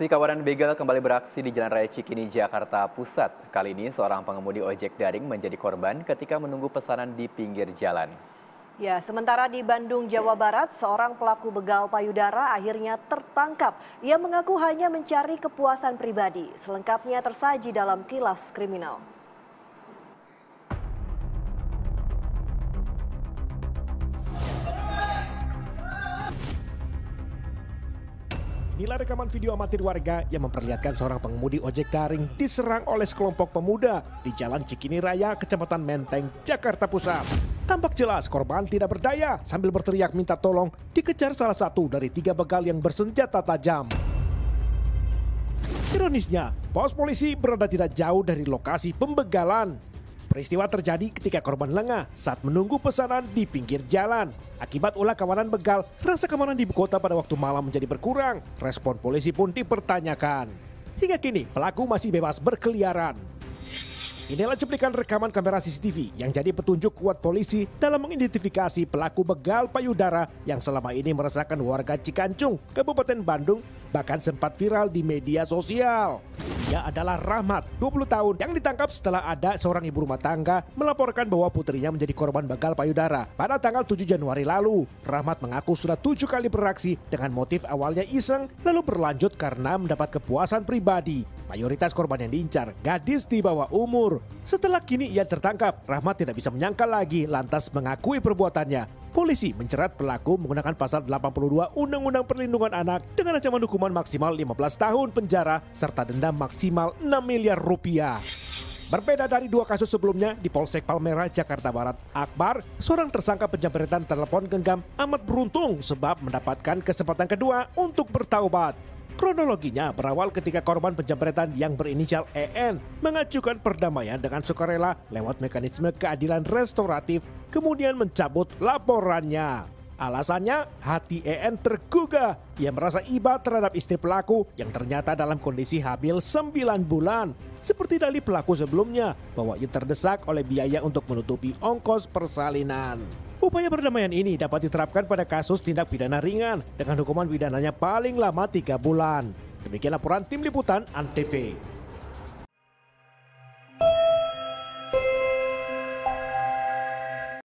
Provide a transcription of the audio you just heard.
Aksi kawanan begal kembali beraksi di Jalan Raya Cikini, Jakarta Pusat. Kali ini seorang pengemudi ojek daring menjadi korban ketika menunggu pesanan di pinggir jalan. Ya, sementara di Bandung, Jawa Barat, seorang pelaku begal payudara akhirnya tertangkap. Ia mengaku hanya mencari kepuasan pribadi, selengkapnya tersaji dalam kilas kriminal. Inilah rekaman video amatir warga yang memperlihatkan seorang pengemudi ojek daring diserang oleh sekelompok pemuda di Jalan Cikini Raya, Kecamatan Menteng, Jakarta Pusat. Tampak jelas korban tidak berdaya sambil berteriak minta tolong, dikejar salah satu dari tiga begal yang bersenjata tajam. Ironisnya, pos polisi berada tidak jauh dari lokasi pembegalan. Peristiwa terjadi ketika korban lengah saat menunggu pesanan di pinggir jalan. Akibat ulah kawanan begal, rasa keamanan di ibu kota pada waktu malam menjadi berkurang. Respon polisi pun dipertanyakan. Hingga kini, pelaku masih bebas berkeliaran. Inilah cuplikan rekaman kamera CCTV yang jadi petunjuk kuat polisi dalam mengidentifikasi pelaku begal payudara yang selama ini meresahkan warga Cikancung, Kabupaten Bandung, bahkan sempat viral di media sosial. Dia adalah Rahmat, 20 tahun, yang ditangkap setelah ada seorang ibu rumah tangga melaporkan bahwa putrinya menjadi korban begal payudara pada tanggal 7 Januari lalu. Rahmat mengaku sudah 7 kali beraksi dengan motif awalnya iseng, lalu berlanjut karena mendapat kepuasan pribadi. Mayoritas korban yang diincar gadis di bawah umur. Setelah kini ia tertangkap, Rahmat tidak bisa menyangkal lagi lantas mengakui perbuatannya. Polisi menjerat pelaku menggunakan pasal 82 Undang-Undang Perlindungan Anak dengan ancaman hukuman maksimal 15 tahun penjara serta denda maksimal 6 miliar rupiah. Berbeda dari dua kasus sebelumnya, di Polsek Palmerah, Jakarta Barat, Akbar, seorang tersangka penjamretan telepon genggam amat beruntung sebab mendapatkan kesempatan kedua untuk bertaubat. Kronologinya berawal ketika korban penjamretan yang berinisial EN mengajukan perdamaian dengan sukarela lewat mekanisme keadilan restoratif, kemudian mencabut laporannya. Alasannya, hati EN tergugah. Ia merasa iba terhadap istri pelaku yang ternyata dalam kondisi hamil 9 bulan. Seperti dari pelaku sebelumnya, bahwa ia terdesak oleh biaya untuk menutupi ongkos persalinan. Upaya perdamaian ini dapat diterapkan pada kasus tindak pidana ringan dengan hukuman pidananya paling lama 3 bulan. Demikian laporan tim liputan ANTV.